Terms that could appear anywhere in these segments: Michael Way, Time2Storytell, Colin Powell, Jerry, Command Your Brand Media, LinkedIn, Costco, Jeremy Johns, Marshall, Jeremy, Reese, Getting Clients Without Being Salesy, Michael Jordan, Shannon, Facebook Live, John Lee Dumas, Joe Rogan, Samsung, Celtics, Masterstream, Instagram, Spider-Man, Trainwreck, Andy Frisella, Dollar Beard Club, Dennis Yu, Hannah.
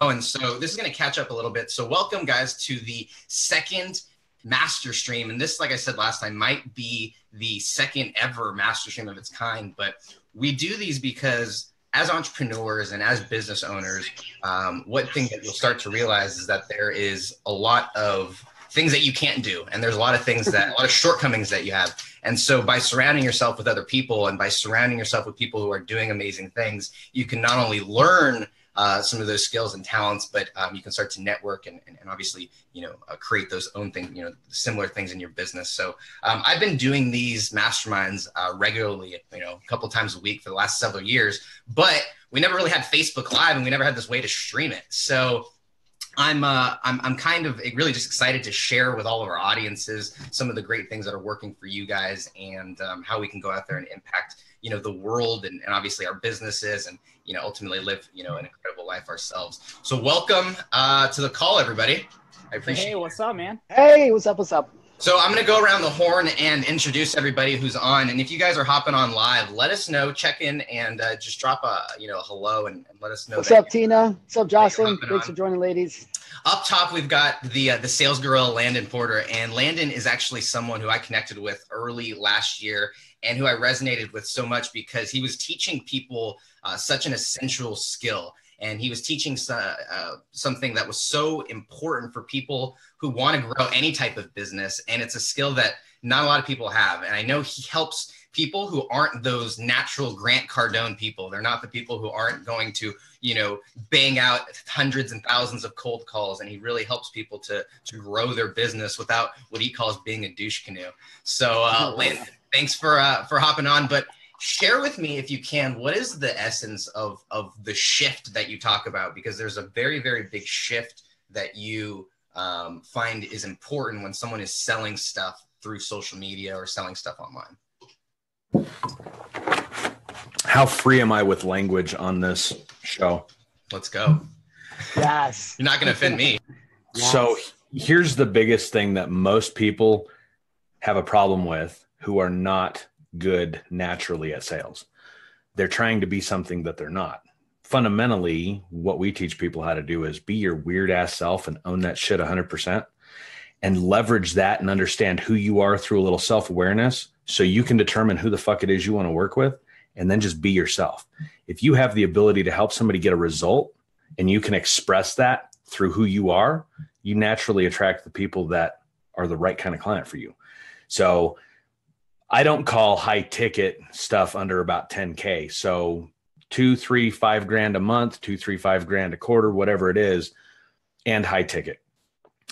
Oh, and so this is going to catch up a little bit. So welcome, guys, to the second Masterstream. And this, like I said last time, might be the second ever Masterstream of its kind. But we do these because as entrepreneurs and as business owners, one thing that you'll start to realize is that there is a lot of things that you can't do. And there's a lot of things that, a lot of shortcomings that you have. And so by surrounding yourself with other people and by surrounding yourself with people who are doing amazing things, you can not only learn some of those skills and talents, but you can start to network and obviously, you know, create those own things, you know, similar things in your business. So I've been doing these masterminds regularly, you know, a couple times a week for the last several years, but we never really had Facebook Live and we never had this way to stream it. So I'm kind of really just excited to share with all of our audiences some of the great things that are working for you guys and how we can go out there and impact, you know, the world and obviously our businesses and, you know, ultimately live, you know, an incredible life ourselves. So welcome to the call, everybody. I appreciate it. Hey, what's up, man? Hey, what's up? What's up? So I'm going to go around the horn and introduce everybody who's on. And if you guys are hopping on live, let us know, check in and just drop a, you know, a hello and let us know. What's up, Tina? What's up, Jocelyn? Thanks for joining, ladies. Up top, we've got the sales gorilla, Landon Porter. And Landon is actually someone who I connected with early last year and who I resonated with so much because he was teaching people such an essential skill. And he was teaching something that was so important for people who want to grow any type of business. And it's a skill that not a lot of people have. And I know he helps people who aren't those natural Grant Cardone people. They're not the people who aren't going to, you know, bang out hundreds and thousands of cold calls. And he really helps people to grow their business without what he calls being a douche canoe. So Landon, thanks for hopping on. But share with me, if you can, what is the essence of the shift that you talk about? Because there's a very, very big shift that you find is important when someone is selling stuff through social media or selling stuff online. How free am I with language on this show? Let's go. Yes. You're not going to offend me. Yes. So here's the biggest thing that most people have a problem with who are not good naturally at sales. They're trying to be something that they're not. Fundamentally, what we teach people how to do is be your weird ass self and own that shit 100% and leverage that and understand who you are through a little self-awareness so you can determine who the fuck it is you want to work with and then just be yourself. If you have the ability to help somebody get a result and you can express that through who you are, you naturally attract the people that are the right kind of client for you. So I don't call high ticket stuff under about 10K. So $2, $3, $5 grand a month, $2, $3, $5 grand a quarter, whatever it is, and high ticket.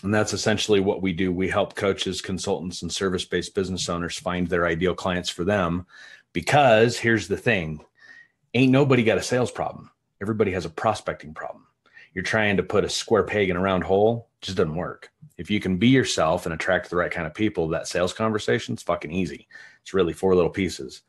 And that's essentially what we do. We help coaches, consultants, and service-based business owners find their ideal clients for them because here's the thing. Ain't nobody got a sales problem. Everybody has a prospecting problem. You're trying to put a square peg in a round hole, just doesn't work. If you can be yourself and attract the right kind of people, that sales conversation's fucking easy. It's really four little pieces.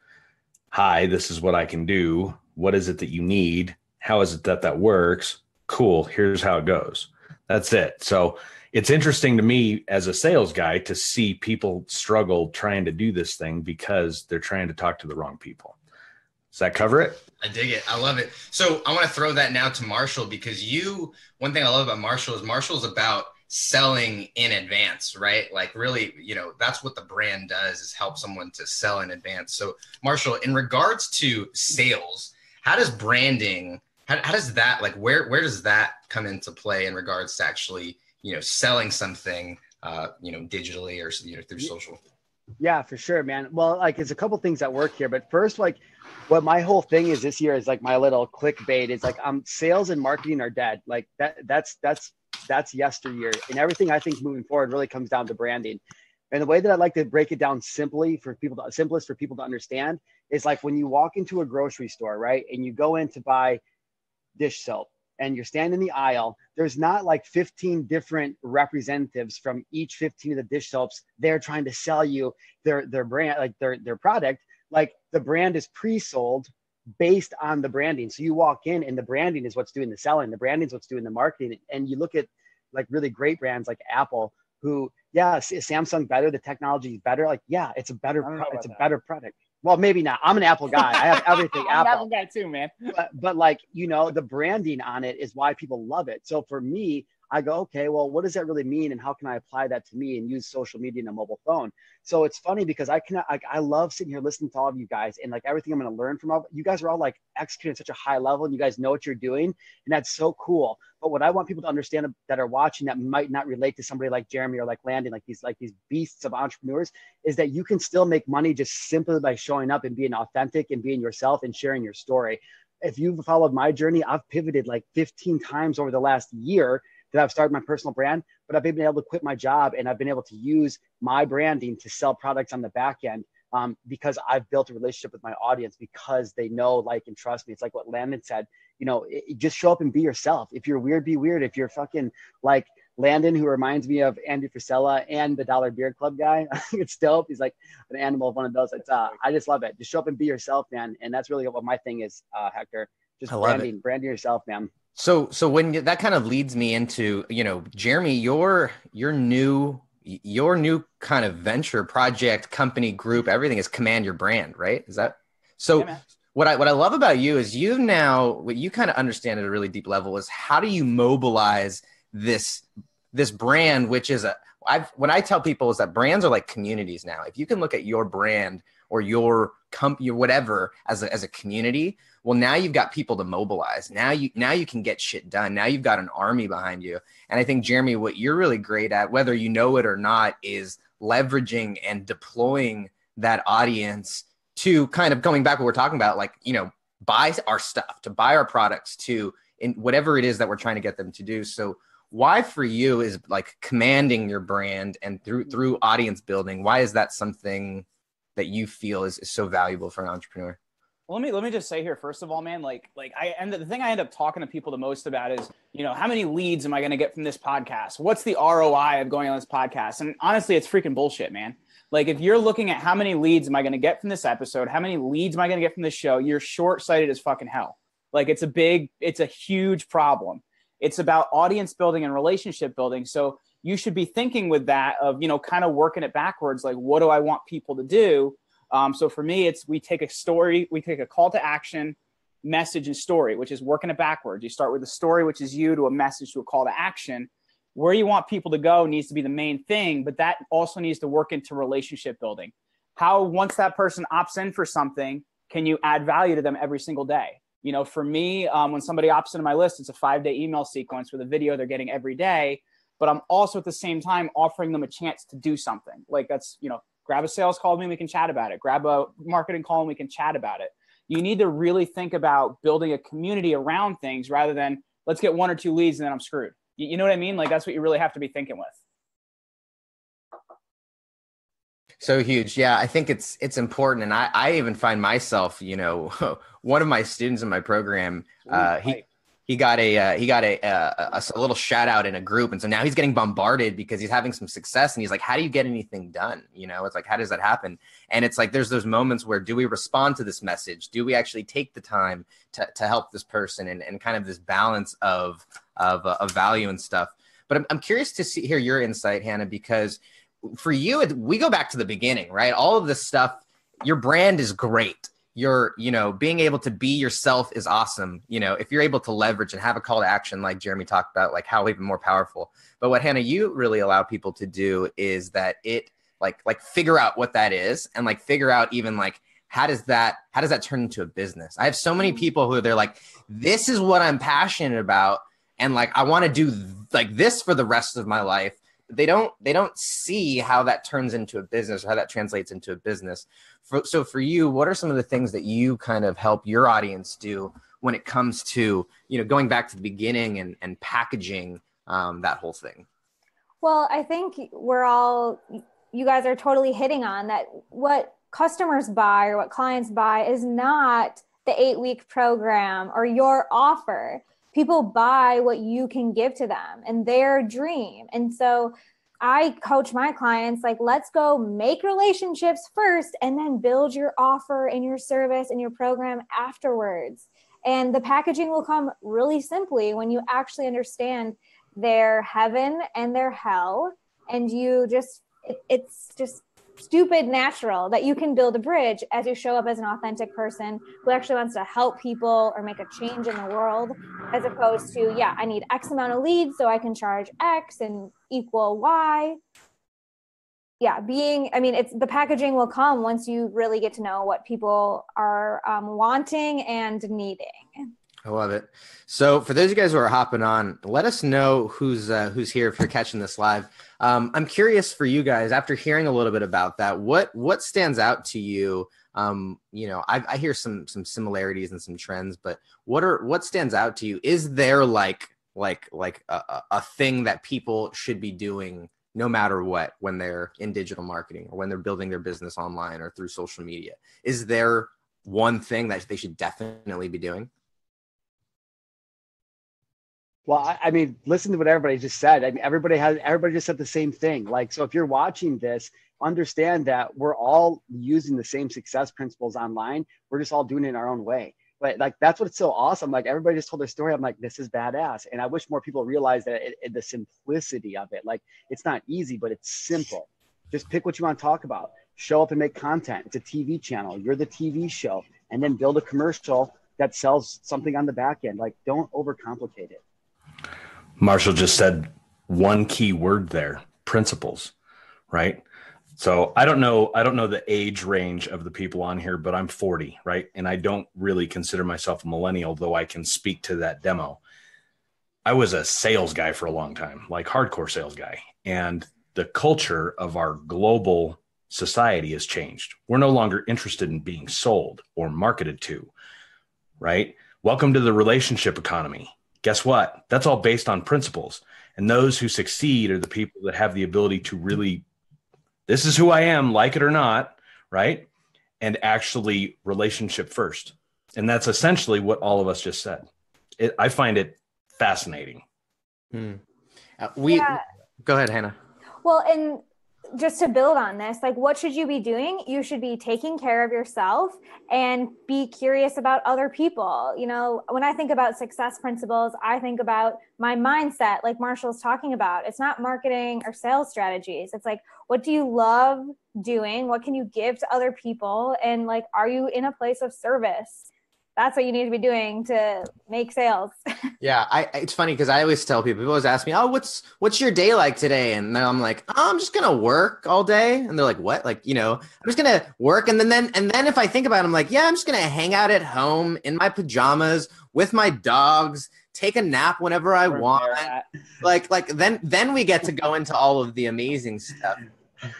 Hi, this is what I can do. What is it that you need? How is it that that works? Cool. Here's how it goes. That's it. So it's interesting to me as a sales guy to see people struggle trying to do this thing because they're trying to talk to the wrong people. Does that cover it? I dig it. I love it. So I want to throw that now to Marshall because one thing I love about Marshall is Marshall's about selling in advance, right? Like really, you know, that's what the brand does is help someone to sell in advance. So Marshall, in regards to sales, how does branding, how does that, like where does that come into play in regards to actually, you know, selling something, you know, digitally or, you know, through social? Yeah, for sure, man. Well, like it's a couple things that work here, but first, like what my whole thing is this year is like my little clickbait is like sales and marketing are dead. Like that's yesteryear, and everything I think moving forward really comes down to branding. And the way that I like to break it down simply for people, simplest for people to understand is like when you walk into a grocery store, right? And you go in to buy dish soap and you're standing in the aisle, there's not like 15 different representatives from each 15 of the dish soaps. They're trying to sell you their brand, like their product, like the brand is pre-sold based on the branding. So you walk in and the branding is what's doing the selling. The branding is what's doing the marketing. And you look at like really great brands like Apple, who, yeah, is Samsung better? The technology is better. Like, yeah, it's a better product. Well, maybe not. I'm an Apple guy. I have everything Apple. I'm an Apple guy too, man. But like, you know, the branding on it is why people love it. So for me, I go, okay, well, what does that really mean? And how can I apply that to me and use social media and a mobile phone? So it's funny because I love sitting here listening to all of you guys and like everything I'm going to learn from all, you guys are all like executing at such a high level and you guys know what you're doing. And that's so cool. But what I want people to understand that are watching that might not relate to somebody like Jeremy or like Landon, like these beasts of entrepreneurs, is that you can still make money just simply by showing up and being authentic and being yourself and sharing your story. If you've followed my journey, I've pivoted like 15 times over the last year that I've started my personal brand, but I've been able to quit my job and I've been able to use my branding to sell products on the back end because I've built a relationship with my audience because they know, like, and trust me. It's like what Landon said, you know, just show up and be yourself. If you're weird, be weird. If you're fucking like Landon, who reminds me of Andy Frisella and the Dollar Beard Club guy, it's dope. He's like an animal of one of those. It's, I just love it. Just show up and be yourself, man. And that's really what my thing is, Hector. Just branding yourself, man. So when you, that kind of leads me into, you know, Jeremy, your new kind of venture project, company, group, everything is Command Your Brand, right? Is that so? Yeah, what I love about you is you've now, what you kind of understand at a really deep level is how do you mobilize this brand, which is what I tell people is that brands are like communities now. If you can look at your brand or your company or whatever as a community, well, now you've got people to mobilize. Now you can get shit done. Now you've got an army behind you. And I think, Jeremy, what you're really great at, whether you know it or not, is leveraging and deploying that audience to kind of going back what we're talking about, like, you know, buy our stuff, to buy our products, to in whatever it is that we're trying to get them to do. So why for you is like commanding your brand and through audience building? Why is that something that you feel is so valuable for an entrepreneur? Well, let me just say here, first of all, man, the thing I end up talking to people the most about is, you know, how many leads am I going to get from this podcast? What's the ROI of going on this podcast? And honestly, it's freaking bullshit, man. Like, if you're looking at how many leads am I going to get from this episode? How many leads am I going to get from this show? You're short-sighted as fucking hell. Like, it's a huge problem. It's about audience building and relationship building. So you should be thinking with that of, you know, kind of working it backwards. Like, what do I want people to do? So for me, it's, we take a call to action, message, and story, which is working it backwards. You start with a story, which is you, to a message, to a call to action. Where you want people to go needs to be the main thing, but that also needs to work into relationship building. How, once that person opts in for something, can you add value to them every single day? You know, for me, when somebody opts into my list, it's a 5-day email sequence with a video they're getting every day. But I'm also at the same time offering them a chance to do something. Like, that's, you know, grab a sales call with me, we can chat about it. Grab a marketing call and we can chat about it. You need to really think about building a community around things rather than let's get 1 or 2 leads and then I'm screwed. You know what I mean? Like, that's what you really have to be thinking with. So huge. Yeah, I think it's important. And I even find myself, you know, one of my students in my program, he got a little shout out in a group. And so now he's getting bombarded because he's having some success and he's like, how do you get anything done? You know, it's like, how does that happen? And it's like, there's those moments where, do we respond to this message? Do we actually take the time to help this person and kind of this balance of value and stuff? But I'm curious to hear your insight, Hannah, because for you, we go back to the beginning, right? All of this stuff, your brand is great. You know, being able to be yourself is awesome. You know, if you're able to leverage and have a call to action, like Jeremy talked about, like how even more powerful. But what, Hannah, you really allow people to do is that it like figure out what that is and like figure out even like, how does that turn into a business? I have so many people who they're like, this is what I'm passionate about. And like, I want to do like this for the rest of my life. They don't see how that turns into a business or how that translates into a business. So for you, what are some of the things that you kind of help your audience do when it comes to, you know, going back to the beginning and packaging that whole thing? Well, I think you guys are totally hitting on that. What customers buy or what clients buy is not the 8-week program or your offer. People buy what you can give to them and their dream. And so I coach my clients, like, let's go make relationships first and then build your offer and your service and your program afterwards. And the packaging will come really simply when you actually understand their heaven and their hell. And you just, it's just stupid natural that you can build a bridge as you show up as an authentic person who actually wants to help people or make a change in the world, as opposed to, yeah, I need X amount of leads so I can charge X and equal Y. Yeah, it's the packaging will come once you really get to know what people are wanting and needing. I love it. So for those of you guys who are hopping on, let us know who's here if you're catching this live. I'm curious for you guys, after hearing a little bit about that, what stands out to you? I hear some similarities and some trends, but what stands out to you? Is there like a thing that people should be doing no matter what when they're in digital marketing or when they're building their business online or through social media? Is there one thing that they should definitely be doing? Well, I mean, listen to what everybody just said. I mean, everybody just said the same thing. Like, so if you're watching this, understand that we're all using the same success principles online. We're just all doing it in our own way. But like, that's what's so awesome. Like, everybody just told their story. I'm like, this is badass. And I wish more people realized that the simplicity of it. Like, it's not easy, but it's simple. Just pick what you want to talk about. Show up and make content. It's a TV channel. You're the TV show. And then build a commercial that sells something on the back end. Like, don't overcomplicate it. Marshall just said one key word there, principles, right? So I don't know the age range of the people on here, but I'm 40, right? And I don't really consider myself a millennial, though I can speak to that demo. I was a sales guy for a long time, like hardcore sales guy. And the culture of our global society has changed. We're no longer interested in being sold or marketed to, right? Welcome to the relationship economy. Guess what? That's all based on principles. And those who succeed are the people that have the ability to really, this is who I am, like it or not, right? And actually relationship first. And that's essentially what all of us just said. I find it fascinating. Go ahead, Hannah. Well, and just to build on this, like, what should you be doing? You should be taking care of yourself and be curious about other people. You know, when I think about success principles, I think about my mindset, like Marshall's talking about. It's not marketing or sales strategies. It's like, what do you love doing? What can you give to other people? And like, are you in a place of service? That's what you need to be doing to make sales. Yeah, it's funny because I always tell people always ask me, oh, what's your day like today? And then I'm like, oh, I'm just going to work all day. And they're like, what? Like, you know, I'm just going to work. And then if I think about it, I'm like, yeah, I'm just going to hang out at home in my pajamas with my dogs, take a nap whenever I want. Like then we get to go into all of the amazing stuff.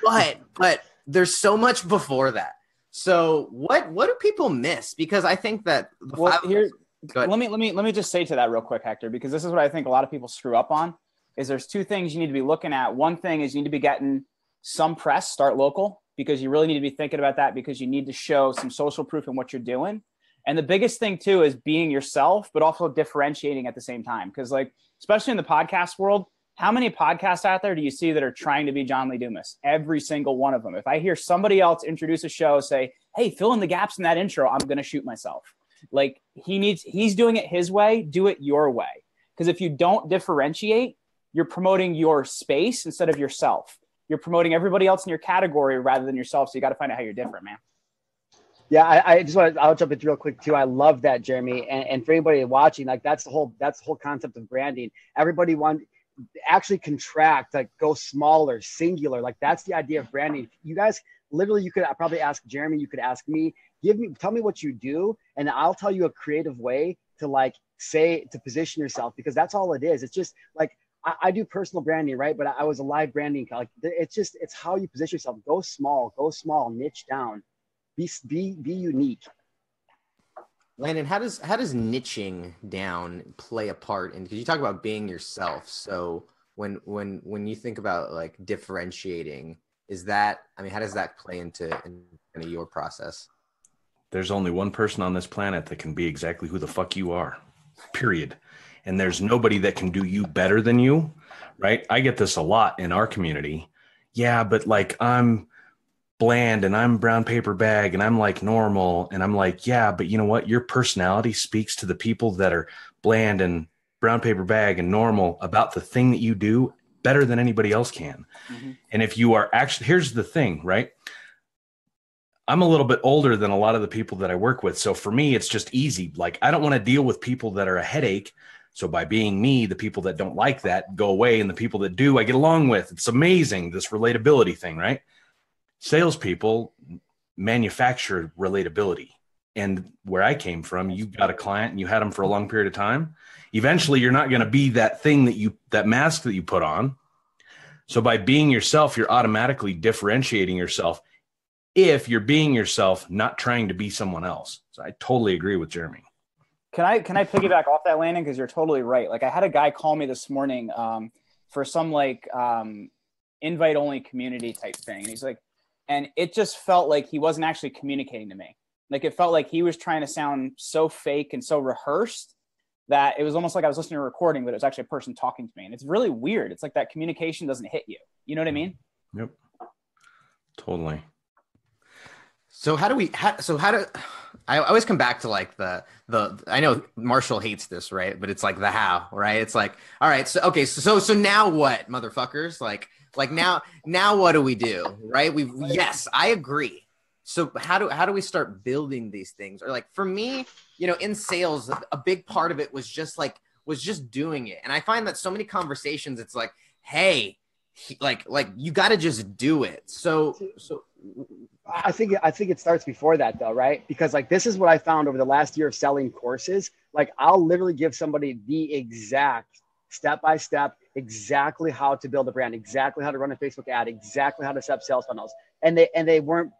But there's so much before that. So what do people miss? Because I think that let me just say to that real quick, Hector, because this is what I think a lot of people screw up on is there's two things you need to be looking at. One thing is you need to be getting some press, start local, because you really need to be thinking about that because you need to show some social proof in what you're doing. And the biggest thing too is being yourself, but also differentiating at the same time. Because like, especially in the podcast world, how many podcasts out there do you see that are trying to be John Lee Dumas? Every single one of them. If I hear somebody else introduce a show, say, hey, fill in the gaps in that intro, I'm going to shoot myself. Like he's doing it his way, do it your way. Because if you don't differentiate, you're promoting your space instead of yourself. You're promoting everybody else in your category rather than yourself. So you got to find out how you're different, man. Yeah, I'll jump in real quick too. I love that, Jeremy. And for anybody watching, like that's the whole concept of branding. Everybody actually contract, like go smaller, singular. Like that's the idea of branding. You guys, literally, you could probably ask Jeremy, you could ask me, tell me what you do. And I'll tell you a creative way to like say, to position yourself, because that's all it is. It's just like, I do personal branding, right? But I was a live branding. Like it's how you position yourself. Go small, niche down, be unique. Landon, how does niching down play a part in, because you talk about being yourself. So when you think about like differentiating, how does that play into your process? There's only one person on this planet that can be exactly who the fuck you are, period. And there's nobody that can do you better than you, right? I get this a lot in our community. Yeah, but like I'm bland and I'm brown paper bag and I'm like normal. And I'm like, yeah, but you know what? Your personality speaks to the people that are bland and brown paper bag and normal about the thing that you do better than anybody else can. Mm-hmm. And if you are actually, here's the thing, right? I'm a little bit older than a lot of the people that I work with. So for me, it's just easy. Like, I don't want to deal with people that are a headache. So by being me, the people that don't like that go away, and the people that do, I get along with. It's amazing, this relatability thing, right? Salespeople manufacture relatability. And where I came from, you got a client and you had them for a long period of time. Eventually, you're not going to be that thing that you, that mask that you put on. So by being yourself, you're automatically differentiating yourself. If you're being yourself, not trying to be someone else. So I totally agree with Jeremy. Can I piggyback off that, Landon? Because you're totally right. Like, I had a guy call me this morning for some invite only community type thing. And he's like, and it just felt like he wasn't actually communicating to me. Like, it felt like he was trying to sound so fake and so rehearsed that it was almost like I was listening to a recording, but it was actually a person talking to me. And it's really weird. It's like that communication doesn't hit you. You know what I mean? Yep. Totally. So I always come back to like the, I know Marshall hates this, right? But it's like the how, right? It's like, all right, so, okay. So now what, motherfuckers? Like now what do we do? Right. Yes, I agree. So how do we start building these things? Or like, for me, you know, in sales, a big part of it was just doing it. And I find that so many conversations, it's like, hey, like you got to just do it. So I think it starts before that though, right? Because like, this is what I found over the last year of selling courses. Like, I'll literally give somebody the exact step-by-step, exactly how to build a brand, exactly how to run a Facebook ad, exactly how to set up sales funnels. And they weren't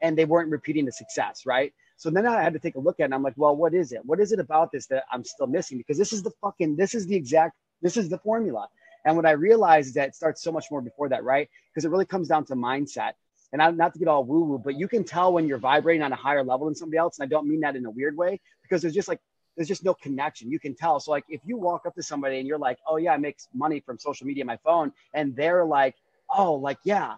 repeating the success, right? So then I had to take a look at it, and I'm like, well, what is it? What is it about this that I'm still missing? Because this is the formula. And what I realized is that it starts so much more before that, right? Because it really comes down to mindset. And I'm not to get all woo-woo, but you can tell when you're vibrating on a higher level than somebody else. And I don't mean that in a weird way, because there's just no connection. You can tell. So like, if you walk up to somebody and you're like, oh yeah, I make money from social media, my phone. And they're like, oh, like, yeah,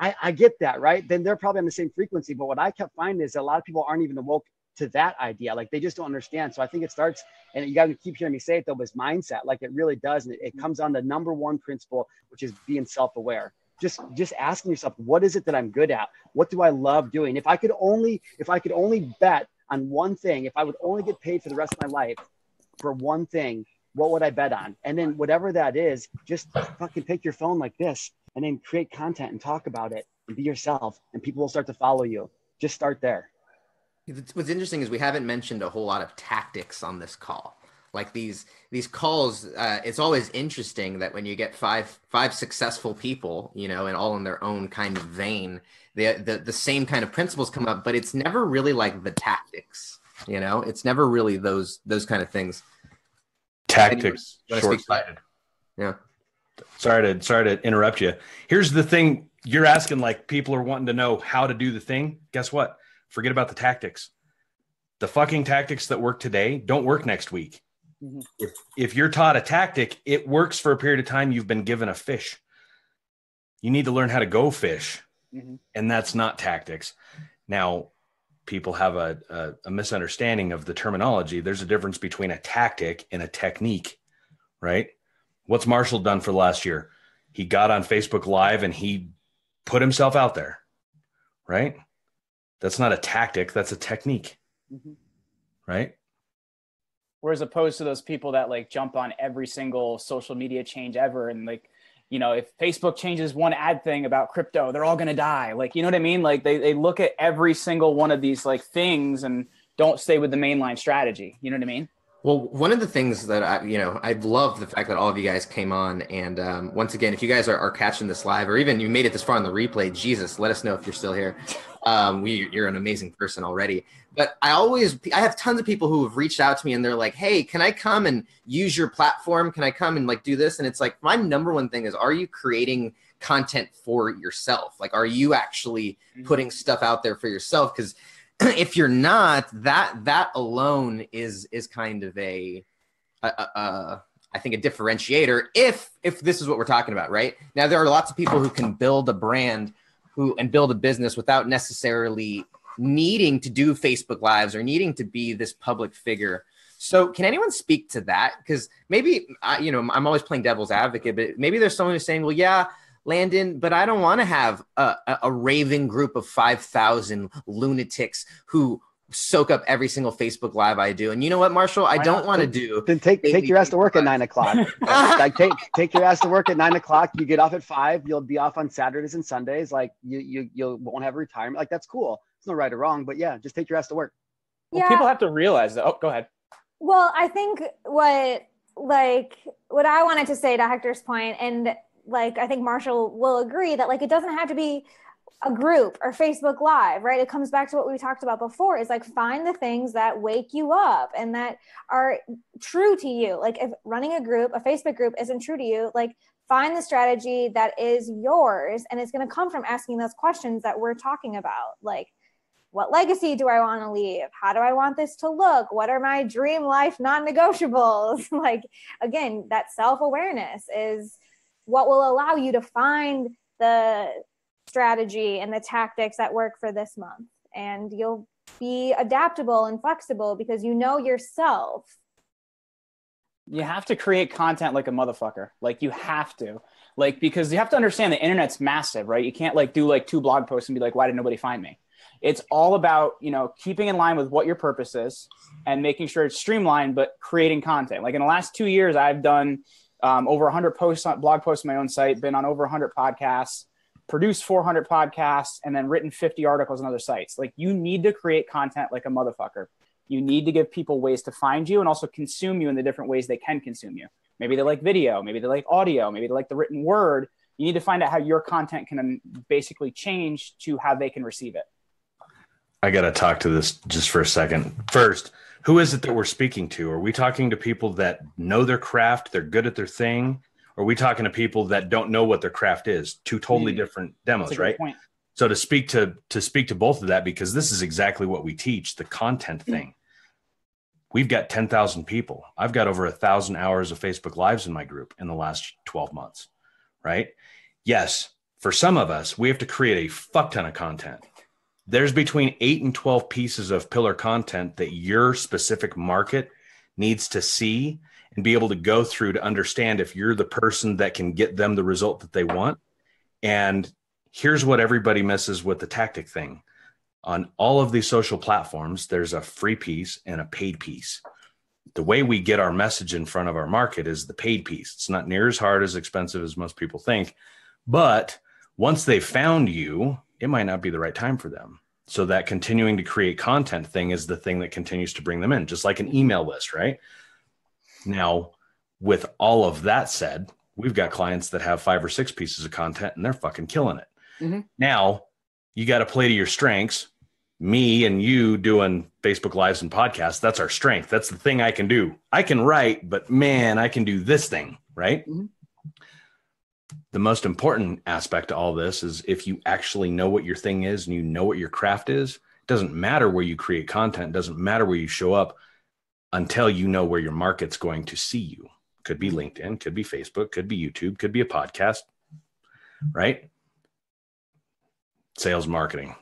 I get that. Right. Then they're probably on the same frequency. But what I kept finding is a lot of people aren't even awoke to that idea. Like, they just don't understand. So I think it starts, and you gotta keep hearing me say it though, is mindset. Like, it really does. And it comes down to number one principle, which is being self-aware. Just asking yourself, what is it that I'm good at? What do I love doing? If I could only bet on one thing, if I would only get paid for the rest of my life for one thing, what would I bet on? And then whatever that is, just fucking take your phone like this and then create content and talk about it and be yourself, and people will start to follow you. Just start there. What's interesting is we haven't mentioned a whole lot of tactics on this call. Like these calls, it's always interesting that when you get five successful people, you know, and all in their own kind of vein, the same kind of principles come up, but it's never really like the tactics, you know, it's never really those kind of things. Tactics, short-sighted. Yeah. Sorry to interrupt you. Here's the thing. You're asking, like, people are wanting to know how to do the thing. Guess what? Forget about the tactics. The fucking tactics that work today don't work next week. Mm-hmm. If you're taught a tactic, it works for a period of time. You've been given a fish. You need to learn how to go fish. Mm-hmm. And that's not tactics. Now, people have a misunderstanding of the terminology. There's a difference between a tactic and a technique, right? What's Marshall done for last year? He got on Facebook Live and he put himself out there, right? That's not a tactic. That's a technique, mm-hmm. right? Or as opposed to those people that like jump on every single social media change ever. And like, you know, if Facebook changes one ad thing about crypto, they're all going to die. Like, you know what I mean? Like they look at every single one of these like things and don't stay with the mainline strategy. You know what I mean? Well, one of the things that I've loved the fact that all of you guys came on. And once again, if you guys are catching this live, or even you made it this far on the replay, Jesus, let us know if you're still here. You're an amazing person already. But I have tons of people who have reached out to me and they're like, hey, can I come and use your platform? Can I come and like do this? And it's like, my number one thing is, are you creating content for yourself? Like, are you actually putting stuff out there for yourself? Because if you're not, that alone is kind of a differentiator. If this is what we're talking about right now, there are lots of people who can build a brand and build a business without necessarily needing to do Facebook Lives or needing to be this public figure. So can anyone speak to that? Because maybe, you know, I'm always playing devil's advocate, but maybe there's someone who's saying, well, yeah, Landon, but I don't want to have a raving group of 5,000 lunatics who soak up every single Facebook Live I do. And you know what, Marshall, I don't want to do. Then take your ass to work at 9 o'clock. Like take your ass to work at 9 o'clock. You get off at 5. You'll be off on Saturdays and Sundays. Like you won't have a retirement. Like that's cool. It's no right or wrong, but yeah, just take your ass to work. Well, yeah. People have to realize that. Oh, go ahead. Well, I think what I wanted to say to Hector's point, and I think Marshall will agree that it doesn't have to be a group or Facebook Live, right? It comes back to what we talked about before, is find the things that wake you up and that are true to you. If running a group, a Facebook group isn't true to you, find the strategy that is yours. And it's going to come from asking those questions that we're talking about. What legacy do I want to leave? How do I want this to look? What are my dream life non-negotiables? Again, that self-awareness is what will allow you to find the strategy and the tactics that work for this month. And you'll be adaptable and flexible because you know yourself. You have to create content like a motherfucker. You have to. Because you have to understand the internet's massive, right? You can't do 2 blog posts and be why did nobody find me? It's all about, keeping in line with what your purpose is and making sure it's streamlined, but creating content. In the last 2 years, I've done over 100 posts on blog posts on my own site, been on over 100 podcasts, produced 400 podcasts, and then written 50 articles on other sites. You need to create content like a motherfucker. You need to give people ways to find you and also consume you in the different ways they can consume you. Maybe they like video, maybe they like audio, maybe they like the written word. You need to find out how your content can basically change to how they can receive it. I got to talk to this just for a second. First, who is it that we're speaking to? Are we talking to people that know their craft, they're good at their thing? Are we talking to people that don't know what their craft is? Two totally different demos, right? So to speak to both of that, because this is exactly what we teach, the content thing. We've got 10,000 people. I've got over 1,000 hours of Facebook Lives in my group in the last 12 months, right? Yes, for some of us, we have to create a fuck ton of content. There's between 8 and 12 pieces of pillar content that your specific market needs to see and be able to go through to understand if you're the person that can get them the result that they want. And here's what everybody misses with the tactic thing. On all of these social platforms, there's a free piece and a paid piece. The way we get our message in front of our market is the paid piece. It's not near as hard, as expensive as most people think. But once they've found you, it might not be the right time for them. So that continuing to create content thing is the thing that continues to bring them in, just like an email list, right? Now, with all of that said, we've got clients that have 5 or 6 pieces of content and they're fucking killing it. Mm-hmm. Now, you got to play to your strengths. Me and you doing Facebook Lives and podcasts, that's our strength. That's the thing I can do. I can write, but man, I can do this thing, right? Mm-hmm. The most important aspect to all this is if you actually know what your thing is and you know what your craft is, it doesn't matter where you create content, it doesn't matter where you show up until you know where your market's going to see you. Could be LinkedIn, could be Facebook, could be YouTube, could be a podcast, right? Sales marketing.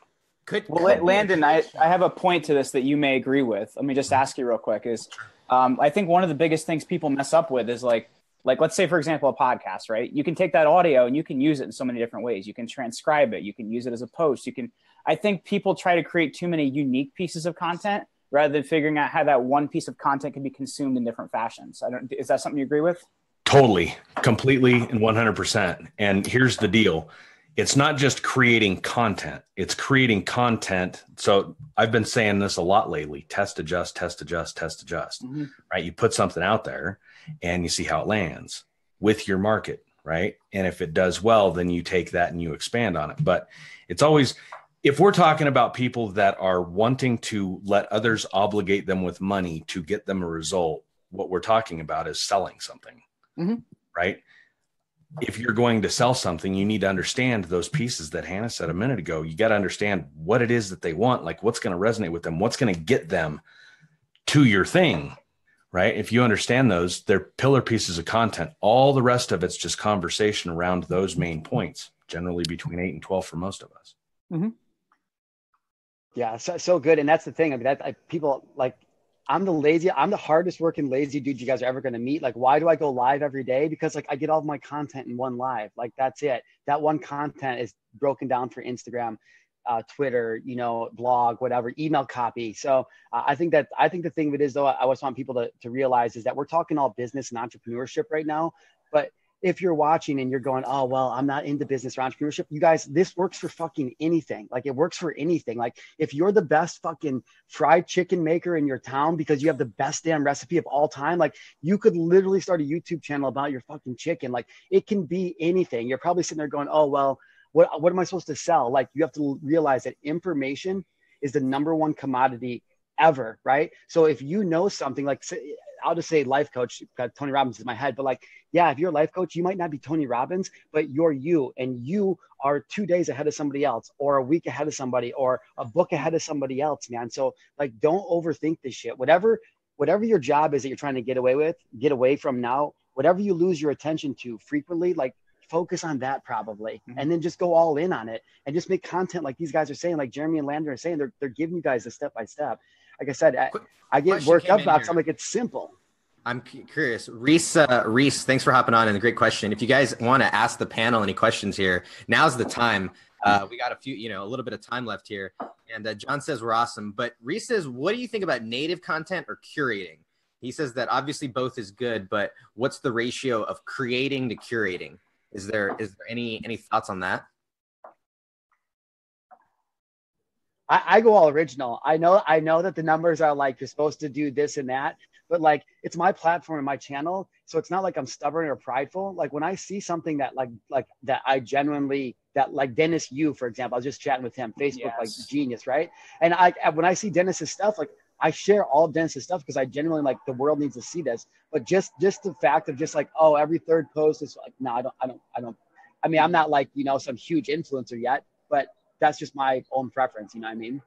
Well, Landon, I have a point to this that you may agree with. Let me just ask you real quick is I think one of the biggest things people mess up with is like, let's say, for example, a podcast, right? You can take that audio and you can use it in so many different ways. You can transcribe it. You can use it as a post. I think people try to create too many unique pieces of content rather than figuring out how that one piece of content can be consumed in different fashions. Is that something you agree with? Totally, completely, and 100%. And here's the deal. It's not just creating content. It's creating content. So I've been saying this a lot lately, test, adjust, test, adjust, test, adjust, mm-hmm. right? You put something out there and you see how it lands with your market, right? And if it does well, then you take that and you expand on it. But it's always, if we're talking about people that are wanting to let others obligate them with money to get them a result, what we're talking about is selling something, mm-hmm. right? If you're going to sell something, you need to understand those pieces that Hannah said a minute ago. You got to understand what it is that they want, like what's going to resonate with them, what's going to get them to your thing, right? If you understand those, they're pillar pieces of content. All the rest of it's just conversation around those main points, generally between 8 and 12 for most of us. Mm-hmm. Yeah, so good. And that's the thing. I mean, people I'm the hardest working lazy dude you guys are ever going to meet. Like, why do I go live every day? Because like I get all of my content in one live. Like that's it. That one content is broken down for Instagram, Twitter, you know, blog, whatever, email copy. So I think the thing of it is though, I always want people to realize is that we're talking all business and entrepreneurship right now, but if you're watching and you're going, oh, well, I'm not into business or entrepreneurship, you guys, this works for fucking anything. Like it works for anything. Like if you're the best fucking fried chicken maker in your town because you have the best damn recipe of all time, like you could literally start a YouTube channel about your fucking chicken. Like it can be anything. You're probably sitting there going, oh, well, what am I supposed to sell? Like you have to realize that information is the number one commodity ever, right? So if you know something, like I'll just say life coach, Tony Robbins is in my head, but like, yeah, if you're a life coach, you might not be Tony Robbins, but you're you, and you are 2 days ahead of somebody else or a week ahead of somebody or a book ahead of somebody else, man. So like, don't overthink this shit. Whatever your job is that you're trying to get away with, get away from now, whatever you lose your attention to frequently, like focus on that probably. Mm-hmm. And then just go all in on it and just make content. Like these guys are saying, like Jeremy and Landon are saying, they're giving you guys a step-by-step. Like I said, I get worked up about something. Like it's simple. I'm curious. Reese, thanks for hopping on and a great question. If you guys want to ask the panel any questions here, now's the time. We got a few, you know, a little bit of time left here. And John says we're awesome. But Reese says, what do you think about native content or curating? He says that obviously both is good, but what's the ratio of creating to curating? Is there any thoughts on that? I go all original. I know that the numbers are like, you're supposed to do this and that, but like, it's my platform and my channel. So it's not like I'm stubborn or prideful. Like when I see something that like that I genuinely, that like Dennis Yu, for example, I was just chatting with him, Facebook, yes. Like genius, right? And when I see Dennis's stuff, like I share all of Dennis's stuff because I genuinely like the world needs to see this, but just the fact of just like, oh, every third post is like, no, I don't. I mean, I'm not like, you know, some huge influencer yet, but that's just my own preference. You know what I mean?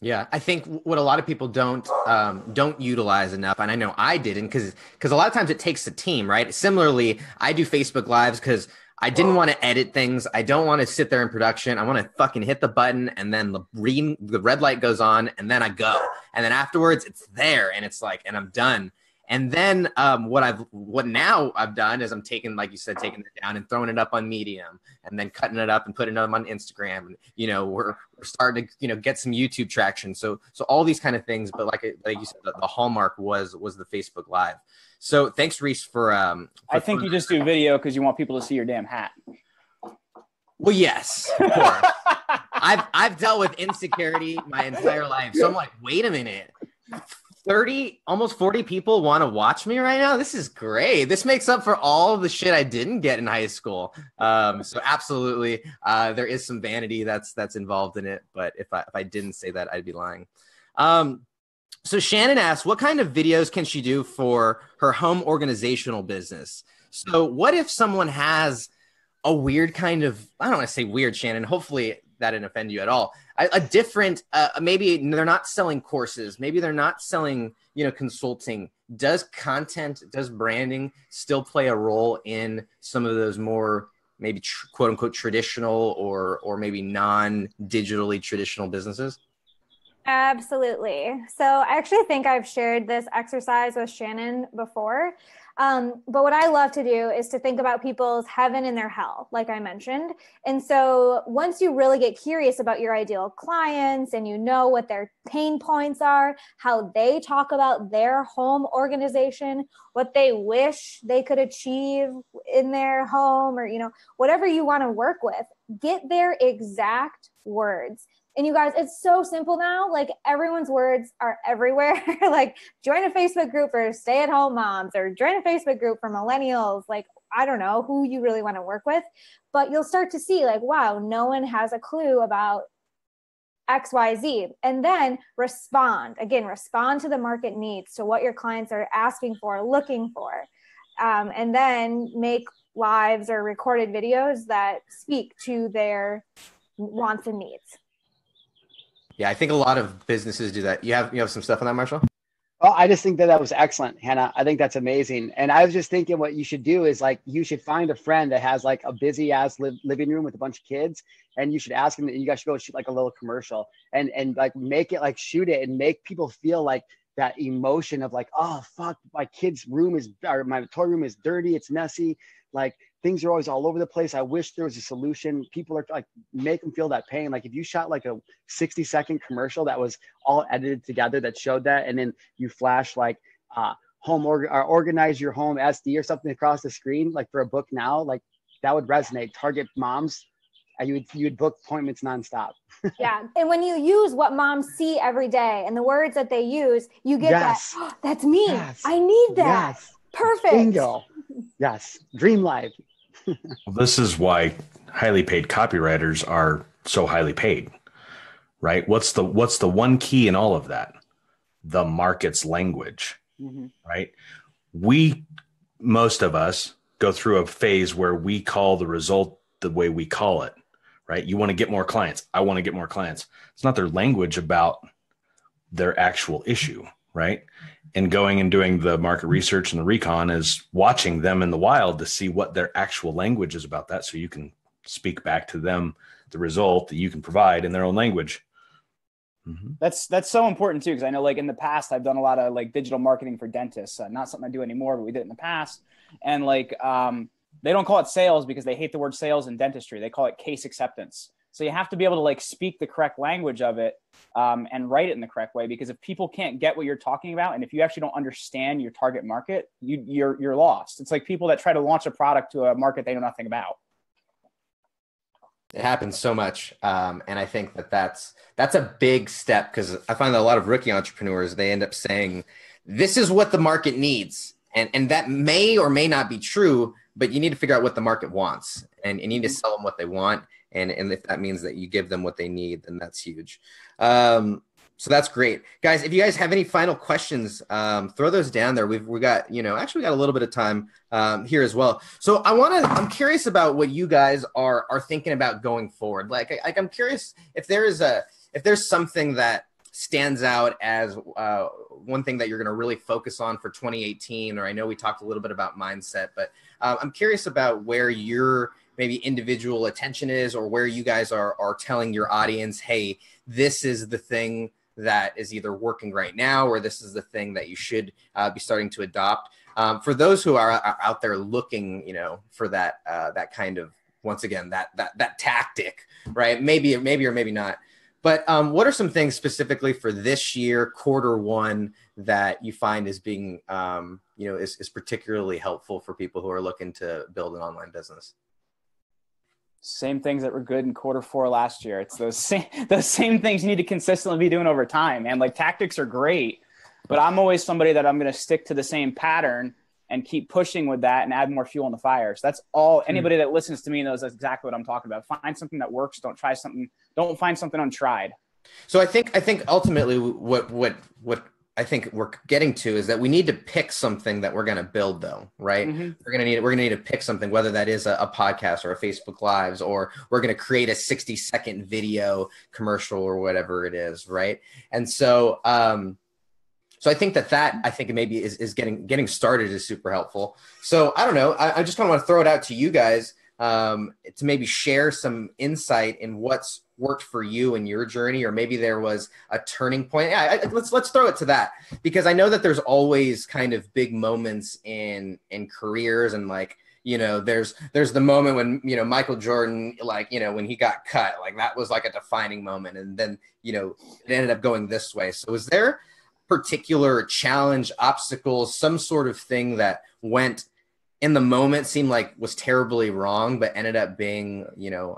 Yeah. I think what a lot of people don't utilize enough. And I know I didn't because a lot of times it takes a team, right? Similarly, I do Facebook Lives because I didn't want to edit things. I don't want to sit there in production. I want to fucking hit the button and then the red light goes on and then I go. And then afterwards it's there and it's like, and I'm done. And then what now I've done is I'm taking, like you said, taking it down and throwing it up on Medium and then cutting it up and putting it up on Instagram. And, you know, we're starting to, you know, get some YouTube traction. So all these kind of things. But like you said, the hallmark was the Facebook Live. So thanks, Reese, for I think you just do video because you want people to see your damn hat. Well, yes, of course. I've dealt with insecurity my entire life. So I'm like, wait a minute. 30, almost 40 people want to watch me right now. This is great. This makes up for all the shit I didn't get in high school. So absolutely, there is some vanity that's involved in it. But if I didn't say that, I'd be lying. So Shannon asks, what kind of videos can she do for her home organizational business? So what if someone has a weird kind of, I don't want to say weird, Shannon, hopefully that didn't offend you at all. A different, maybe they're not selling courses. Maybe they're not selling, you know, consulting. Does content, does branding still play a role in some of those more maybe quote unquote traditional or maybe non-digitally traditional businesses? Absolutely. So I actually think I've shared this exercise with Shannon before. But what I love to do is to think about people's heaven and their hell, like I mentioned. And so once you really get curious about your ideal clients and you know what their pain points are, how they talk about their home organization, what they wish they could achieve in their home or, you know, whatever you want to work with, get their exact words. And you guys, it's so simple now. Like everyone's words are everywhere. Like join a Facebook group for stay-at-home moms or join a Facebook group for millennials. Like, I don't know who you really want to work with, but you'll start to see like, wow, no one has a clue about XYZ. And then respond to the market needs, to what your clients are asking for, looking for, and then make lives or recorded videos that speak to their wants and needs. Yeah, I think a lot of businesses do that. You have some stuff on that, Marshall? Well, I just think that that was excellent, Hannah. I think that's amazing. And I was just thinking what you should do is like, you should find a friend that has like a busy ass living room with a bunch of kids. And you should ask them that you guys should go shoot like a little commercial and like make it, like shoot it and make people feel like that emotion of like, oh fuck, my kid's room is, or my toy room is dirty. It's messy. Like things are always all over the place. I wish there was a solution. People are like, make them feel that pain. Like if you shot like a 60-second commercial that was all edited together that showed that, and then you flash like home or organize your home SD or something across the screen, like for a book now, like that would resonate. Target moms, and you would book appointments nonstop. Yeah. And when you use what moms see every day and the words that they use, you get yes. that. Oh, that's me. Yes. I need that. Yes. Perfect. Bingo. Yes. Dream life. Well, this is why highly paid copywriters are so highly paid, right? What's the one key in all of that? The market's language, mm-hmm. right? Most of us go through a phase where we call the result the way we call it, right? You want to get more clients. I want to get more clients. It's not their language about their actual issue, right? And going and doing the market research and the recon is watching them in the wild to see what their actual language is about that. So you can speak back to them, the result that you can provide in their own language. Mm-hmm. That's so important too. Cause I know like in the past, I've done a lot of like digital marketing for dentists, not something I do anymore, but we did it in the past. And like, they don't call it sales because they hate the word sales in dentistry. They call it case acceptance. So you have to be able to like speak the correct language of it and write it in the correct way, because if people can't get what you're talking about, and if you actually don't understand your target market, you're lost. It's like people that try to launch a product to a market they know nothing about. It happens so much. And I think that's a big step, because I find that a lot of rookie entrepreneurs, they end up saying, this is what the market needs. And that may or may not be true, but you need to figure out what the market wants, and you need to sell them what they want. And if that means that you give them what they need, then that's huge. So that's great. Guys, if you guys have any final questions, throw those down there. We got a little bit of time here as well. So I'm curious about what you guys are thinking about going forward. Like I'm curious if there's something that stands out as one thing that you're going to really focus on for 2018, or I know we talked a little bit about mindset, but I'm curious about where you're, maybe individual attention is, or where you guys are telling your audience, hey, this is the thing that is either working right now, or this is the thing that you should be starting to adopt. For those who are out there looking, for that, that kind of, once again, that tactic, right? Maybe, or maybe not. But what are some things specifically for this year, Q1, that you find is being, is particularly helpful for people who are looking to build an online business? Same things that were good in Q4 last year. It's those same things you need to consistently be doing over time. And like tactics are great, but I'm always somebody that I'm going to stick to the same pattern and keep pushing with that and add more fuel on the fire. So that's all anybody that listens to me knows that's exactly what I'm talking about. Find something that works. Don't find something untried. So I think ultimately what I think we're getting to is that we need to pick something that we're going to build, though, right? Mm-hmm. We're going to need to pick something, whether that is a podcast or a Facebook Lives, or we're going to create a 60-second video commercial or whatever it is, right? And so, so I think that I think maybe is getting started is super helpful. So I don't know. I just kind of want to throw it out to you guys to maybe share some insight in what's worked for you in your journey, or maybe there was a turning point. Yeah, let's throw it to that, because I know that there's always kind of big moments in careers, and like, there's the moment when, Michael Jordan, like, when he got cut, like that was like a defining moment. And then, it ended up going this way. So was there particular challenge, obstacles, some sort of thing that went in the moment seemed like was terribly wrong, but ended up being,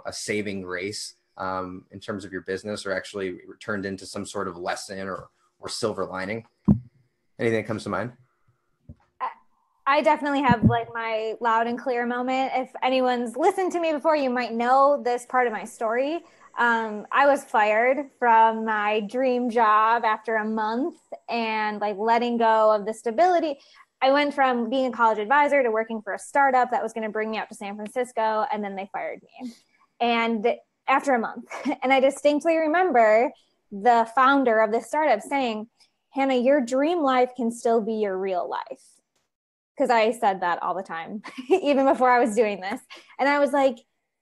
a saving grace? In terms of your business, or actually turned into some sort of lesson or silver lining? Anything that comes to mind? I definitely have like my loud and clear moment. If anyone's listened to me before, you might know this part of my story. I was fired from my dream job after a month, and like letting go of the stability. I went from being a college advisor to working for a startup that was going to bring me out to San Francisco, and then they fired me. And after a month. And I distinctly remember the founder of this startup saying, Hannah, your dream life can still be your real life. Because I said that all the time, even before I was doing this. And I was like,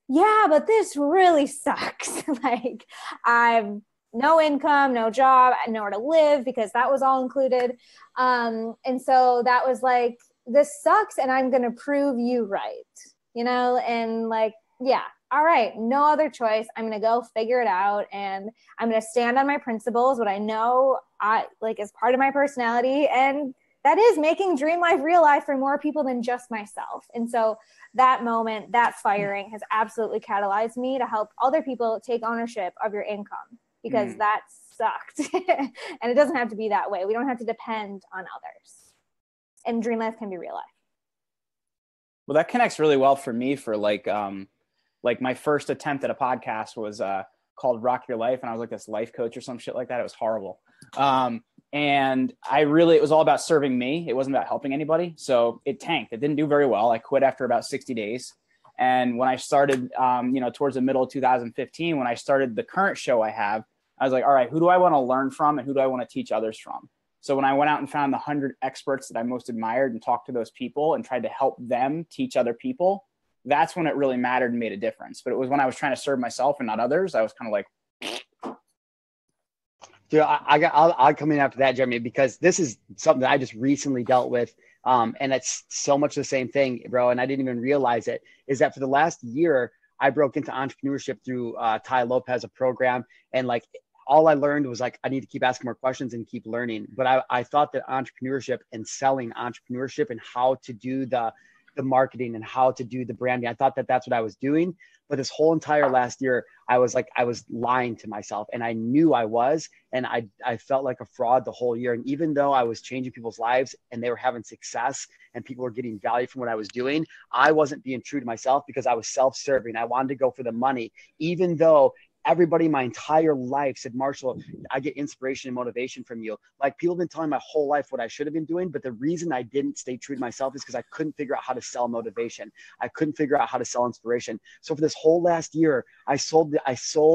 yeah, but this really sucks. Like, I've no income, no job, nowhere to live, because that was all included. And so that was like, this sucks and I'm going to prove you right, you know? And like, yeah, all right, no other choice. I'm going to go figure it out. And I'm going to stand on my principles, what I know I like is part of my personality. And that is making dream life real life for more people than just myself. And so that moment, that firing has absolutely catalyzed me to help other people take ownership of your income, because that sucked. And it doesn't have to be that way. We don't have to depend on others. And dream life can be real life. Well, that connects really well for me for like my first attempt at a podcast was called Rock Your Life. And I was like this life coach or some shit like that. It was horrible. And it was all about serving me. It wasn't about helping anybody. So it tanked. It didn't do very well. I quit after about 60 days. And when I started, towards the middle of 2015, when I started the current show I have, I was like, all right, who do I want to learn from and who do I want to teach others from? So when I went out and found the 100 experts that I most admired and talked to those people and tried to help them teach other people, that's when it really mattered and made a difference. But it was when I was trying to serve myself and not others, I was kind of like, dude, I'll come in after that, Jeremy, because this is something that I just recently dealt with. And it's so much the same thing, bro. And I didn't even realize it, is that for the last year, I broke into entrepreneurship through Tai Lopez, a program. And like, all I learned was like, I need to keep asking more questions and keep learning. But I thought that entrepreneurship and selling entrepreneurship and how to do the marketing and how to do the branding, I thought that that's what I was doing. But this whole entire last year, I was lying to myself, and I knew I was, and I felt like a fraud the whole year. And even though I was changing people's lives and they were having success and people were getting value from what I was doing, I wasn't being true to myself because I was self-serving. I wanted to go for the money, even though everybody my entire life said, Marshall, I get inspiration and motivation from you. Like, people have been telling my whole life what I should have been doing. But the reason I didn't stay true to myself is because I couldn't figure out how to sell motivation. I couldn't figure out how to sell inspiration. So for this whole last year, I sold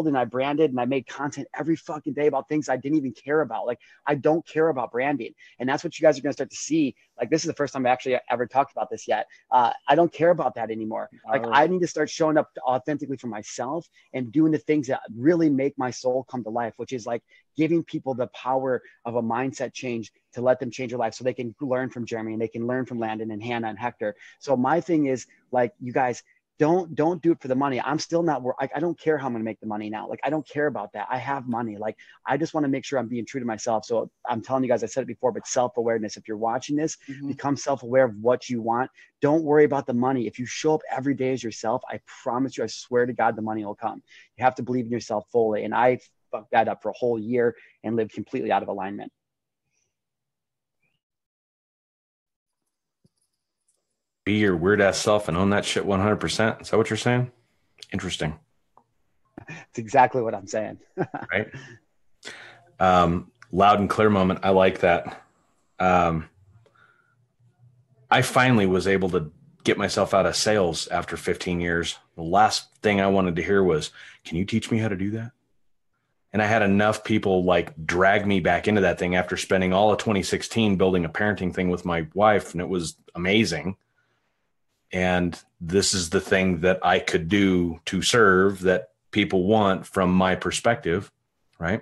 and I branded and I made content every fucking day about things I didn't even care about. Like, I don't care about branding. And that's what you guys are going to start to see. Like, this is the first time I actually ever talked about this yet. I don't care about that anymore. Like, I need to start showing up authentically for myself and doing the things that really make my soul come to life, which is like giving people the power of a mindset change to let them change their life so they can learn from Jeremy and they can learn from Landon and Hannah and Hector. So my thing is like, you guys, don't do it for the money. I'm still not worth. I don't care how I'm going to make the money now. Like, I don't care about that. I have money. Like, I just want to make sure I'm being true to myself. So I'm telling you guys, I said it before, but self-awareness, if you're watching this, become self-aware of what you want. Don't worry about the money. If you show up every day as yourself, I promise you, I swear to God, the money will come. You have to believe in yourself fully. And I fucked that up for a whole year and lived completely out of alignment. Be your weird ass self and own that shit 100%. Is that what you're saying? Interesting. That's exactly what I'm saying. Right. Loud and clear moment. I like that. I finally was able to get myself out of sales after 15 years. The last thing I wanted to hear was, can you teach me how to do that? And I had enough people like drag me back into that thing after spending all of 2016 building a parenting thing with my wife. And it was amazing. And this is the thing that I could do to serve that people want from my perspective, right?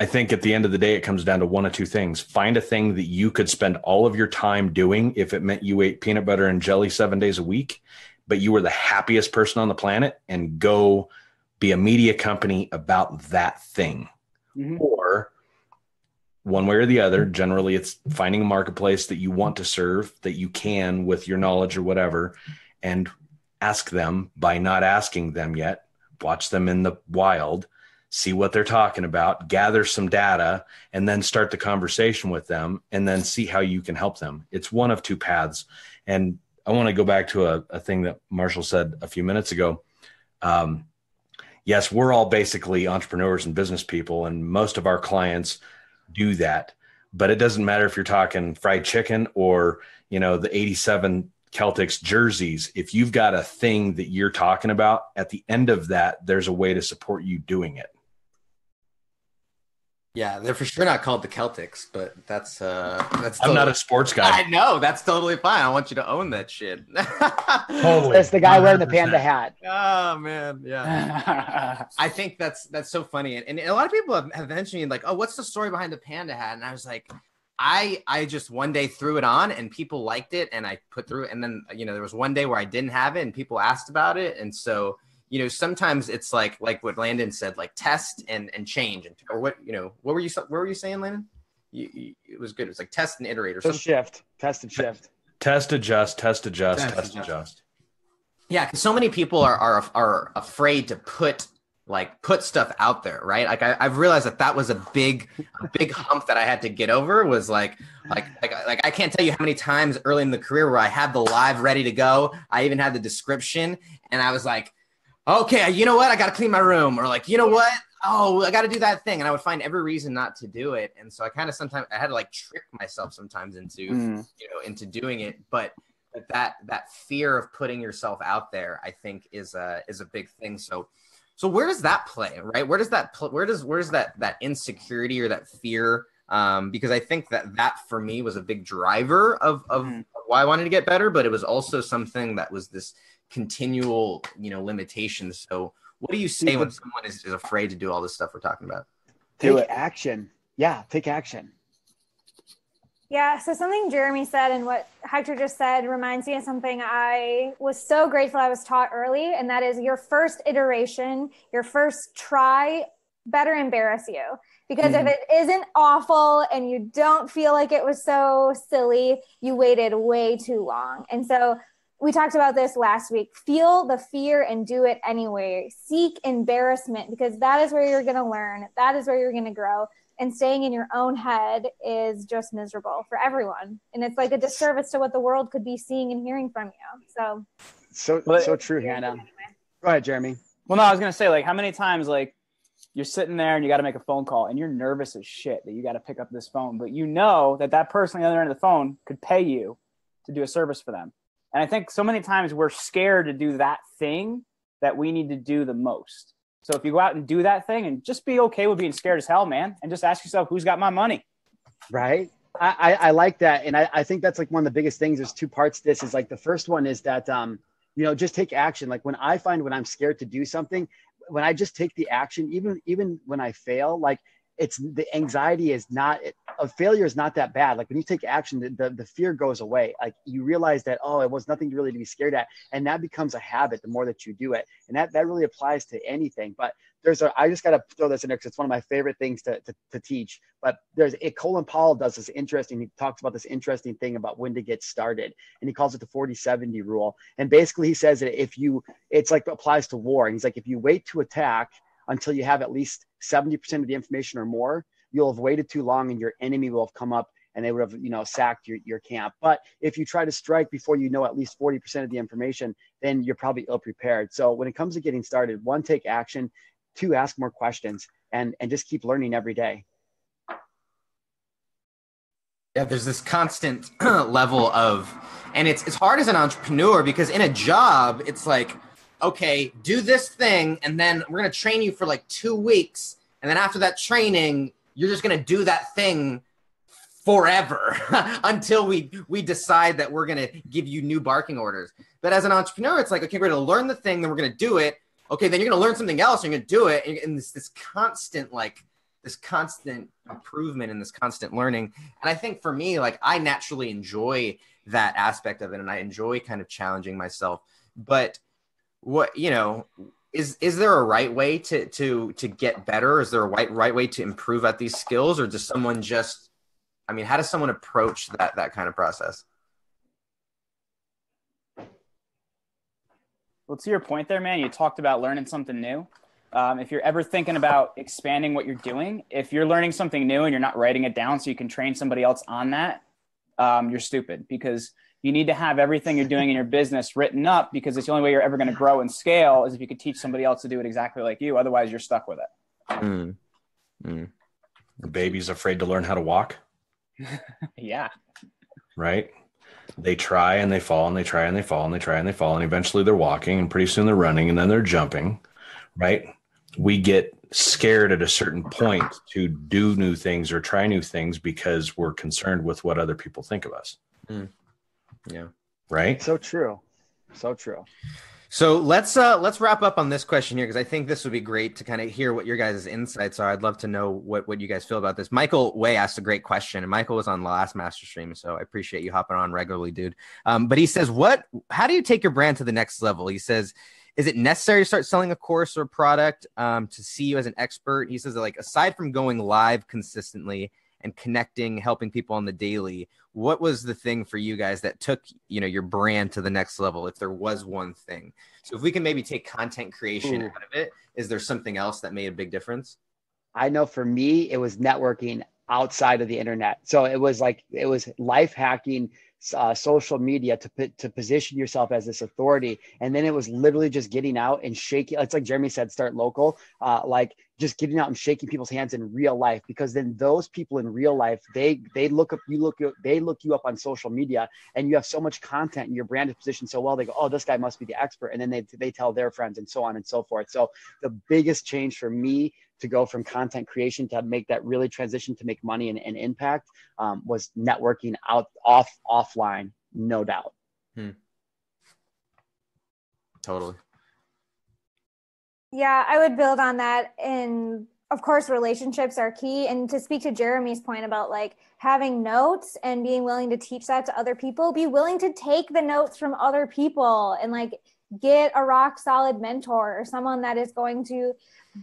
I think at the end of the day, it comes down to one of two things. Find a thing that you could spend all of your time doing if it meant you ate peanut butter and jelly 7 days a week, but you were the happiest person on the planet, and go be a media company about that thing. Or one way or the other, generally it's finding a marketplace that you want to serve, that you can with your knowledge or whatever, and ask them by not asking them yet. Watch them in the wild, see what they're talking about, gather some data, and then start the conversation with them, and then see how you can help them. It's one of two paths. And I want to go back to a thing that Marshall said a few minutes ago. Yes, we're all basically entrepreneurs and business people, and most of our clients do that, but it doesn't matter if you're talking fried chicken or, you know, the 87 Celtics jerseys. If you've got a thing that you're talking about, at the end of that, there's a way to support you doing it. Yeah, they're for sure not called the Celtics, but that's totally... I'm not a sports guy. I know, that's totally fine. I want you to own that shit. Totally. That's the guy 100%. Wearing the panda hat. Oh man, yeah. I think that's so funny, and a lot of people have mentioned me like, oh, what's the story behind the panda hat? And I was like, I just one day threw it on, and people liked it, and I put through it, and then there was one day where I didn't have it, and people asked about it, and so. Sometimes it's like what Landon said, like test and change, and or what were you saying, Landon? It was good. It was like test and iterate or something. Test and shift. Test, adjust. Yeah, because so many people are afraid to put stuff out there, right? Like I've realized that was a big hump that I had to get over, was like I can't tell you how many times early in the career where I had the live ready to go, I even had the description, and I was like, okay, you know what? I got to clean my room, or like, you know what? Oh, I got to do that thing. And I would find every reason not to do it. And so I kind of sometimes I had to like trick myself sometimes into, into doing it. But that fear of putting yourself out there, I think is a big thing. So where does that play, right? Where does that insecurity or that fear, because I think that for me was a big driver of why I wanted to get better, but it was also something that was this continual, limitations. So what do you say when someone is afraid to do all this stuff we're talking about? Take action. Yeah. Take action. Yeah. So something Jeremy said and what Hector just said reminds me of something I was so grateful I was taught early. And that is your first iteration, your first try better embarrass you, because if it isn't awful and you don't feel like it was so silly, you waited way too long. And so we talked about this last week. Feel the fear and do it anyway. Seek embarrassment, because that is where you're going to learn. That is where you're going to grow. And staying in your own head is just miserable for everyone. And it's like a disservice to what the world could be seeing and hearing from you. So true, Hannah. Anyway. Go ahead, Jeremy. Well, no, I was going to say, like, how many times, like, you're sitting there and you got to make a phone call and you're nervous as shit that you got to pick up this phone, but you know that person on the other end of the phone could pay you to do a service for them. And I think so many times we're scared to do that thing that we need to do the most. So if you go out and do that thing and just be okay with being scared as hell, man, and just ask yourself, who's got my money? Right. I like that. And I think that's like one of the biggest things. There's two parts to this. Is like the first one is that, just take action. Like when I'm scared to do something, when I just take the action, even when I fail, like it's the anxiety is not a failure is not that bad. Like when you take action, the fear goes away. Like you realize that, oh, it was nothing really to be scared at. And that becomes a habit the more that you do it. And that really applies to anything. But I just got to throw this in there because it's one of my favorite things to teach. But Colin Powell does this interesting, he talks about this interesting thing about when to get started. And he calls it the 40-70 rule. And basically he says that it's like applies to war. And he's like, if you wait to attack until you have at least 70% of the information or more, you'll have waited too long and your enemy will have come up and they would have, sacked your camp. But if you try to strike before you know at least 40% of the information, then you're probably ill-prepared. So when it comes to getting started, 1, take action, 2, ask more questions, and just keep learning every day. Yeah, there's this constant level of, and it's hard as an entrepreneur because in a job, it's like, okay, do this thing, and then we're going to train you for like 2 weeks. And then after that training, you're just going to do that thing forever until we decide that we're going to give you new barking orders. But as an entrepreneur, it's like, okay, we're going to learn the thing, then we're going to do it. Okay, then you're going to learn something else, and you're going to do it. And this constant improvement and this constant learning. And I think for me, like I naturally enjoy that aspect of it, and I enjoy kind of challenging myself. But what, is there a right way to get better? Is there a right way to improve at these skills, or does someone how does someone approach that kind of process? Well, to your point there, man, you talked about learning something new. If you're ever thinking about expanding what you're doing, if you're learning something new and you're not writing it down so you can train somebody else on that, you're stupid, because you need to have everything you're doing in your business written up, because it's the only way you're ever going to grow and scale is if you could teach somebody else to do it exactly like you. Otherwise, you're stuck with it. The baby's afraid to learn how to walk. Yeah. Right? They try and they fall and they try and they fall and they try and they fall. And eventually they're walking, and pretty soon they're running, and then they're jumping. Right? We get scared at a certain point to do new things or try new things because we're concerned with what other people think of us. Mm. Yeah. Right. So true. So true. So let's wrap up on this question here, because I think this would be great to kind of hear what your guys' insights are. I'd love to know what you guys feel about this. Michael Way asked a great question, and Michael was on the last Masterstream, so I appreciate you hopping on regularly, dude. But he says, how do you take your brand to the next level? He says, is it necessary to start selling a course or product to see you as an expert? He says that, like, aside from going live consistently and connecting, helping people on the daily, what was the thing for you guys that took, you know, your brand to the next level, if there was one thing? So if we can maybe take content creation out of it, is there something else that made a big difference? I know for me, it was networking outside of the internet. So it was life hacking, social media to position yourself as this authority. And then it was literally just getting out and shaking. It's like Jeremy said, start local, like just getting out and shaking people's hands in real life, because then those people in real life, they look you up on social media, and you have so much content and your brand is positioned so well, they go, oh, this guy must be the expert. And then they tell their friends and so on and so forth. So the biggest change for me to go from content creation to make that really transition to make money and impact was networking offline, no doubt. Hmm. Totally. Yeah, I would build on that. And of course, relationships are key. And to speak to Jeremy's point about like having notes and being willing to teach that to other people, be willing to take the notes from other people and like get a rock solid mentor or someone that is going to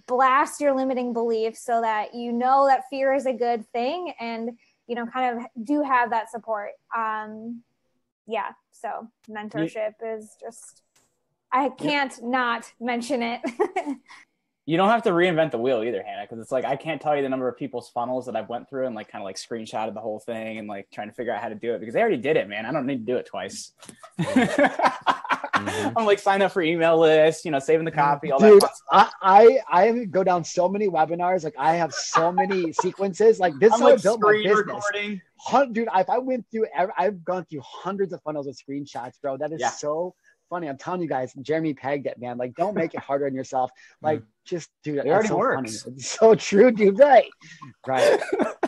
blast your limiting beliefs so that you know that fear is a good thing and, you know, kind of do have that support. Yeah. So mentorship is just, I can't not mention it. You don't have to reinvent the wheel either, Hannah, because it's like, I can't tell you the number of people's funnels that I've went through and like kind of like screenshotted the whole thing and like trying to figure out how to do it, because they already did it, man. I don't need to do it twice. Mm-hmm. I'm like, sign up for email lists, you know, saving the copy, all dude, that. I go down so many webinars. Like I have so many sequences. Like this is how like I built my business. Recording. Dude, if I went through, I've gone through hundreds of funnels with screenshots, bro. That is so funny. I'm telling you guys, Jeremy pegged it, man. Like, don't make it harder on yourself. Like, just dude, it already so works. Funny. It's so true, dude. Right.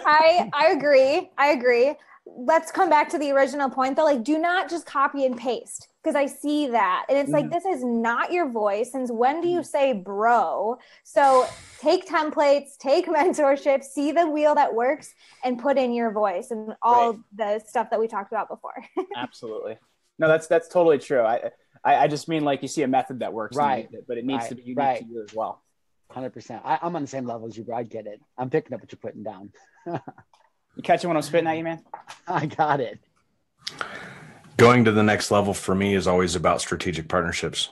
I agree. Let's come back to the original point though. Like, do not just copy and paste, because I see that. And it's like, this is not your voice. Since when do you say bro? So take templates, take mentorship, see the wheel that works, and put in your voice and all the stuff that we talked about before. Absolutely. No, that's totally true. I just mean like you see a method that works, but it needs to be unique to you as well. 100%. I'm on the same level as you, bro. I get it. I'm picking up what you're putting down. You catching what I'm spitting at you, man? I got it. Going to the next level for me is always about strategic partnerships.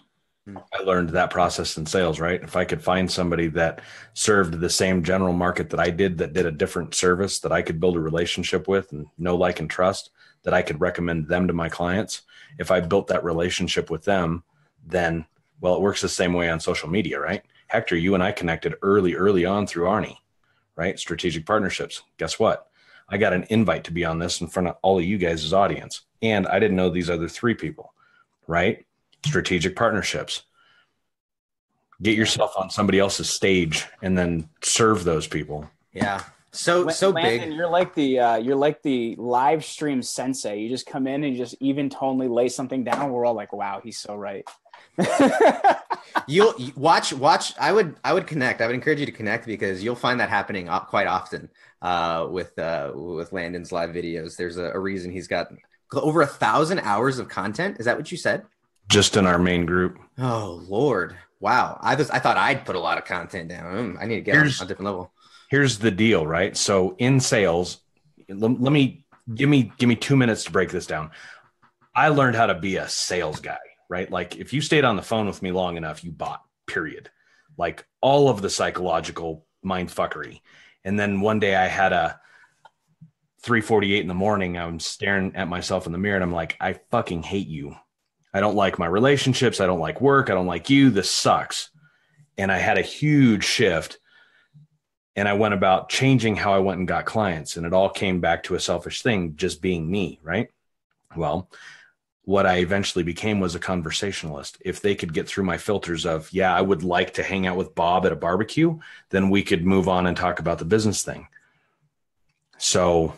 I learned that process in sales, right? If I could find somebody that served the same general market that I did, that did a different service, that I could build a relationship with and know, like, and trust, that I could recommend them to my clients. If I built that relationship with them, then, well, it works the same way on social media, right? Hector, you and I connected early on through Arnie, right? Strategic partnerships. Guess what? I got an invite to be on this in front of all of you guys' audience. And I didn't know these other three people, right? Strategic partnerships. Get yourself on somebody else's stage and then serve those people. Yeah. So Landon, big. You're like the live stream sensei. You just come in and you just even tonally lay something down. We're all like, wow, he's so right. You'll watch. I would connect. I would encourage you to connect, because you'll find that happening quite often with Landon's live videos. There's a reason he's got over 1,000 hours of content. Is that what you said? Just in our main group. Oh Lord! Wow. I thought I'd put a lot of content down. I need to get on a different level. Here's the deal, right? So in sales, give me 2 minutes to break this down. I learned how to be a sales guy, right? Like if you stayed on the phone with me long enough, you bought, period. Like all of the psychological mindfuckery. And then one day I had a 3:48 in the morning. I'm staring at myself in the mirror and I'm like, I fucking hate you. I don't like my relationships. I don't like work. I don't like you. This sucks. And I had a huge shift. And I went about changing how I went and got clients. And it all came back to a selfish thing, just being me, right? Well, what I eventually became was a conversationalist. If they could get through my filters of, yeah, I would like to hang out with Bob at a barbecue, then we could move on and talk about the business thing. So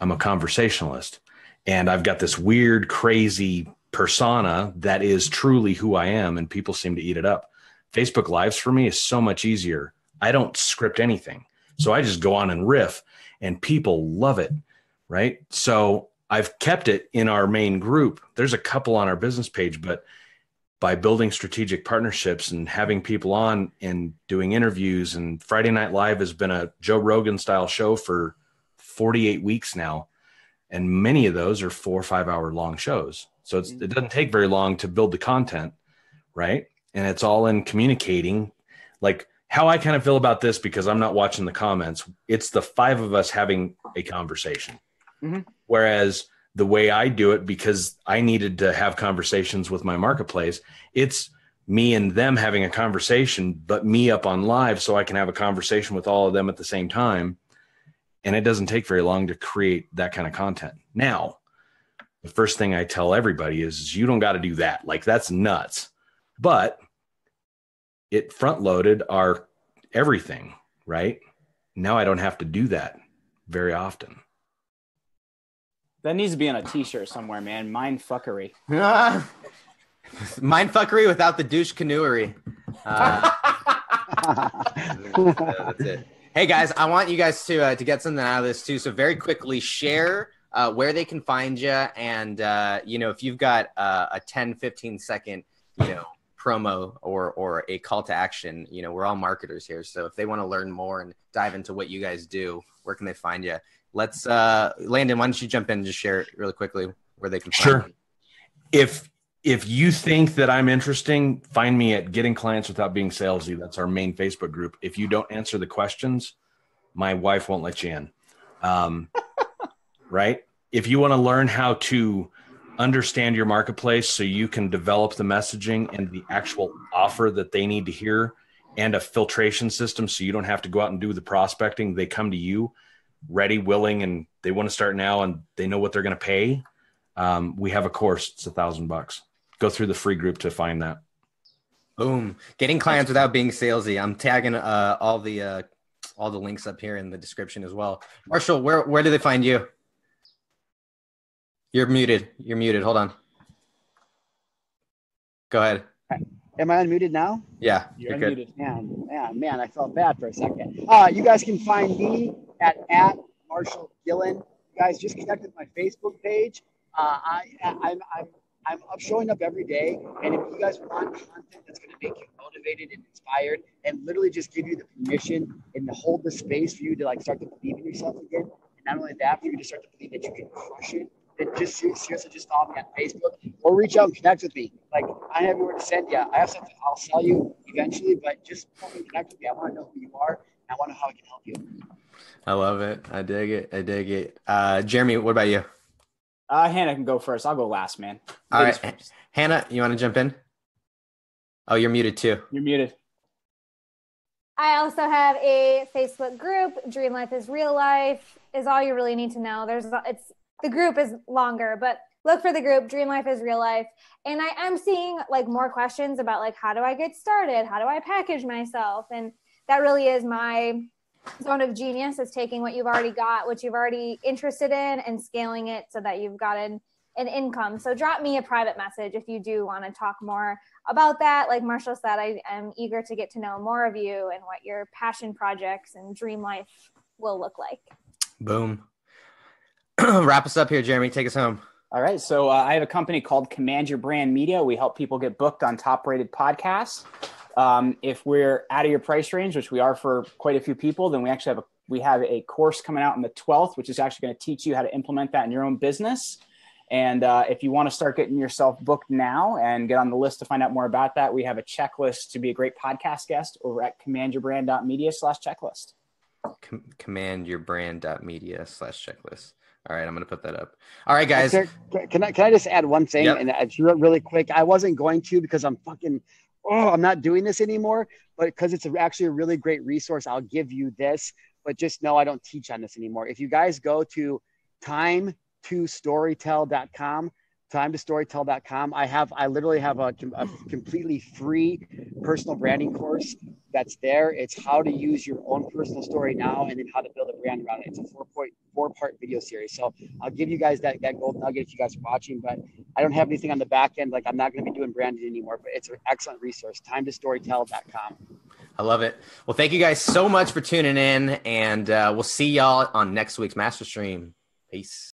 I'm a conversationalist, and I've got this weird, crazy persona that is truly who I am, and people seem to eat it up. Facebook Lives for me is so much easier. I don't script anything. So I just go on and riff, and people love it, right? So I've kept it in our main group. There's a couple on our business page, but by building strategic partnerships and having people on and doing interviews, and Friday Night Live has been a Joe Rogan style show for 48 weeks now. And many of those are 4 or 5 hour long shows. So it's, it doesn't take very long to build the content, right? And it's all in communicating, like how I kind of feel about this because I'm not watching the comments. It's the five of us having a conversation. Mm-hmm. Whereas the way I do it, because I needed to have conversations with my marketplace, it's me and them having a conversation, but me up on live so I can have a conversation with all of them at the same time. And it doesn't take very long to create that kind of content. Now, the first thing I tell everybody is you don't got to do that. Like, that's nuts. But it front loaded our everything, right? Now I don't have to do that very often. That needs to be on a t-shirt somewhere, man. Mindfuckery. Mindfuckery without the douche canoery. That's it. Hey guys, I want you guys to get something out of this too. So very quickly, share where they can find you. And you know, if you've got a 10, 15 second, you know, promo or a call to action, you know, we're all marketers here. So if they want to learn more and dive into what you guys do, where can they find you? Let's, Landon, why don't you jump in and just share it really quickly where they can find Sure. you. If you think that I'm interesting, find me at Getting Clients Without Being Salesy. That's our main Facebook group. If you don't answer the questions, my wife won't let you in. Right? If you want to learn how to understand your marketplace so you can develop the messaging and the actual offer that they need to hear, and a filtration system so you don't have to go out and do the prospecting, they come to you ready, willing, and they want to start now and they know what they're going to pay. We have a course. It's $1,000. Go through the free group to find that. Boom. Getting Clients Without Being Salesy. I'm tagging all the links up here in the description as well. Marshall, where do they find you? You're muted. You're muted. Hold on. Go ahead. Am I unmuted now? Yeah. You're good. Unmuted. Man, I felt bad for a second. You guys can find me at Marshall Gillen. You guys just connect with my Facebook page. I'm showing up every day. And if you guys want content that's going to make you motivated and inspired and literally just give you the permission and hold the space for you to like start to believe in yourself again. And not only that, for you to start to believe that you can crush it, then just seriously just follow me on Facebook or reach out and connect with me. Like, I have nowhere to send you. I have something I'll sell you eventually, but just connect with me. I want to know who you are. And I want to know how I can help you. I love it. I dig it. I dig it. Jeremy, what about you? Hannah can go first. I'll go last, man. All right. First. Hannah, you want to jump in? Oh, you're muted too. You're muted. I also have a Facebook group. Dream Life is Real Life is all you really need to know. The group is longer, but look for the group. Dream Life is Real Life. And I am seeing like more questions about like, how do I get started? How do I package myself? And that really is my zone of genius, is taking what you've already got, what you've already interested in, and scaling it so that you've gotten an income. So drop me a private message if you do want to talk more about that. Like Marshall said, I am eager to get to know more of you and what your passion projects and dream life will look like. Boom. Wrap us up here, Jeremy. Take us home. All right. So I have a company called Command Your Brand Media. We help people get booked on top-rated podcasts. If we're out of your price range, which we are for quite a few people, then we actually have a course coming out on the 12th, which is actually going to teach you how to implement that in your own business. And if you want to start getting yourself booked now and get on the list to find out more about that, we have a checklist to be a great podcast guest over at commandyourbrand.media/checklist. Commandyourbrand.media/checklist. All right, I'm going to put that up. All right, guys. Can I just add one thing? Yep. And it's really quick. I wasn't going to because I'm fucking... I'm not doing this anymore, but because it's actually a really great resource, I'll give you this, but just know I don't teach on this anymore. If you guys go to time2storytell.com, time2storytell.com. I literally have a completely free personal branding course that's there. It's how to use your own personal story now and then how to build a brand around it. It's a 4-part video series. So I'll give you guys that gold nugget if you guys are watching, but I don't have anything on the back end. Like, I'm not going to be doing branding anymore, but it's an excellent resource, time2storytell.com. I love it. Well, thank you guys so much for tuning in, and we'll see y'all on next week's Masterstream. Peace.